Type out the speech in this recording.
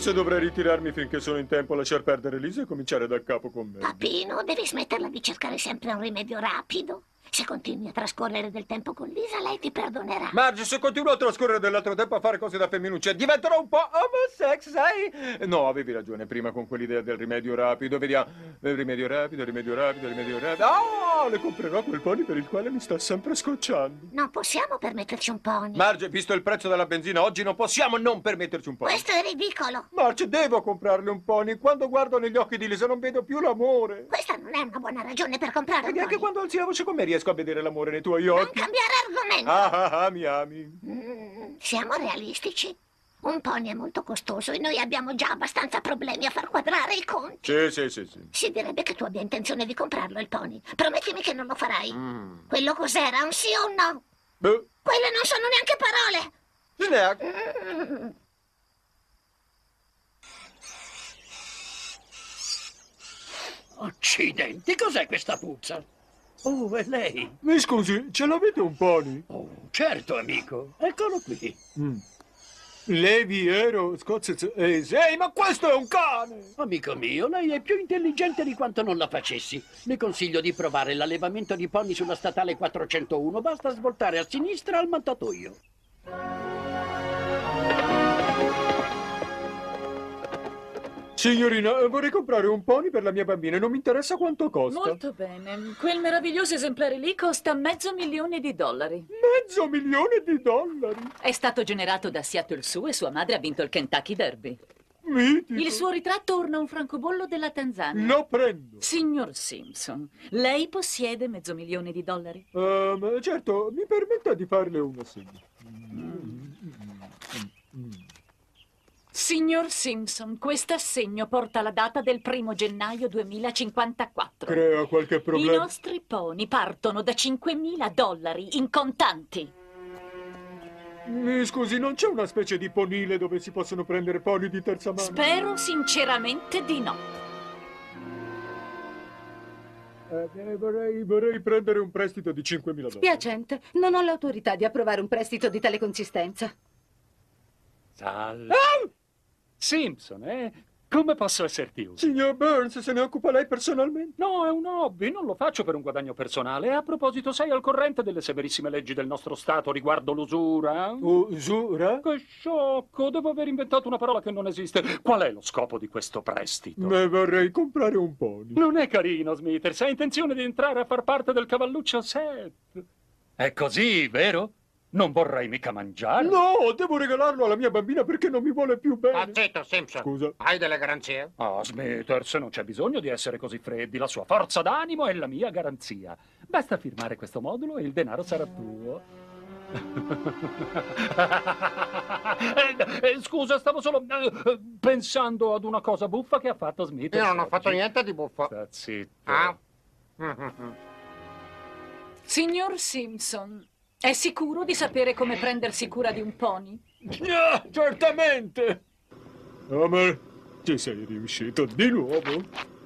Forse dovrei ritirarmi finché sono in tempo a lasciar perdere Lisa e cominciare da capo con me. Papino, devi smetterla di cercare sempre un rimedio rapido. Se continui a trascorrere del tempo con Lisa, lei ti perdonerà. Marge, se continuo a trascorrere dell'altro tempo a fare cose da femminuccia, diventerò un po' homosex, sai? No, avevi ragione prima con quell'idea del rimedio rapido. Vediamo. Il rimedio rapido, il rimedio rapido, il rimedio rapido. Oh, le comprerò quel pony per il quale mi sta sempre scocciando. Non possiamo permetterci un pony. Marge, visto il prezzo della benzina oggi, non possiamo non permetterci un pony. Questo è ridicolo. Marge, devo comprarle un pony. Quando guardo negli occhi di Lisa non vedo più l'amore. Questa non è una buona ragione per comprare un pony. E anche quando alzi la voce con me riesco a vedere l'amore nei tuoi occhi. Non cambiare argomento. Mi ami. Siamo realistici. Un pony è molto costoso e noi abbiamo già abbastanza problemi a far quadrare i conti. Sì. Si direbbe che tu abbia intenzione di comprarlo il pony. Promettimi che non lo farai. Quello cos'era? Un sì o un no? Beh. Quelle non sono neanche parole. Accidenti, cos'è questa puzza? Oh, è lei. Mi scusi, ce l'avete un pony? Oh, certo, amico. Eccolo qui. Levi, ero, scozzese. Ehi, ma questo è un cane! Amico mio, lei è più intelligente di quanto non la facessi. Le consiglio di provare l'allevamento di pony sulla statale 401. Basta svoltare a sinistra al mattatoio. Signorina, vorrei comprare un pony per la mia bambina e non mi interessa quanto costa. Molto bene. Quel meraviglioso esemplare lì costa $500,000. $500,000? È stato generato da Seattle Sue e sua madre ha vinto il Kentucky Derby. Mitico. Il suo ritratto orna un francobollo della Tanzania. Lo prendo. Signor Simpson, lei possiede $500,000? Certo, mi permetta di farle una segna. Signor Simpson, questo assegno porta la data del 1 gennaio 2054. Crea qualche problema? I nostri pony partono da $5.000 in contanti. Mi scusi, non c'è una specie di ponile dove si possono prendere pony di terza mano? Spero sinceramente di no. Vorrei prendere un prestito di $5.000. Spiacente, non ho l'autorità di approvare un prestito di tale consistenza. Simpson, come posso esserti utile? Signor Burns, se ne occupa lei personalmente? No, è un hobby, non lo faccio per un guadagno personale. A proposito, sei al corrente delle severissime leggi del nostro Stato riguardo l'usura? Usura? Che sciocco, devo aver inventato una parola che non esiste. Qual è lo scopo di questo prestito? Ne vorrei comprare un pony. Non è carino, Smithers, hai intenzione di entrare a far parte del cavalluccio Seth? È così, vero? Non vorrei mica mangiare. No, devo regalarlo alla mia bambina perché non mi vuole più bene. Accetto, Simpson. Scusa. Hai delle garanzie? Smithers, non c'è bisogno di essere così freddi. La sua forza d'animo è la mia garanzia. Basta firmare questo modulo e il denaro sarà tuo. Scusa, stavo solo pensando ad una cosa buffa che ha fatto Smithers. Io non ho fatto niente di buffo. Sta zitto. Signor Simpson, è sicuro di sapere come prendersi cura di un pony? No, certamente! Homer, ci sei riuscito di nuovo?